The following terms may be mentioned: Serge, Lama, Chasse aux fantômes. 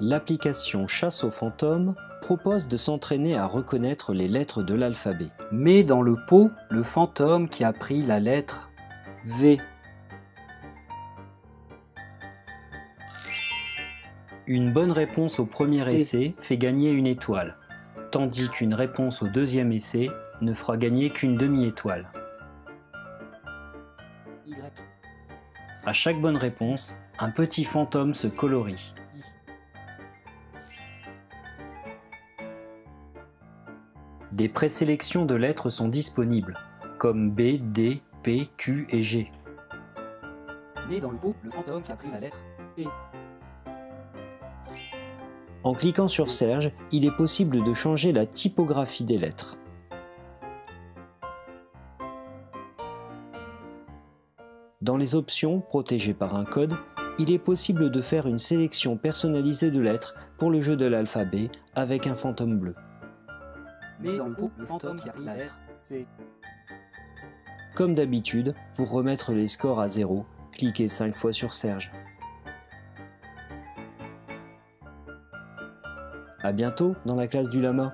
l'application Chasse aux fantômes propose de s'entraîner à reconnaître les lettres de l'alphabet. Mets dans le pot le fantôme qui a pris la lettre V. Une bonne réponse au premier essai fait gagner une étoile, tandis qu'une réponse au deuxième essai ne fera gagner qu'une demi-étoile. À chaque bonne réponse, un petit fantôme se colorie. Des présélections de lettres sont disponibles, comme B, D, P, Q et G. Mets dans le pot le fantôme qui a pris la lettre P. En cliquant sur Serge, il est possible de changer la typographie des lettres. Dans les options protégées par un code, il est possible de faire une sélection personnalisée de lettres pour le jeu de l'alphabet avec un fantôme bleu. Mais dans le pot, le fantôme qui a pris la lettre C. Comme d'habitude, pour remettre les scores à 0, cliquez 5 fois sur Serge. À bientôt dans la classe du Lama.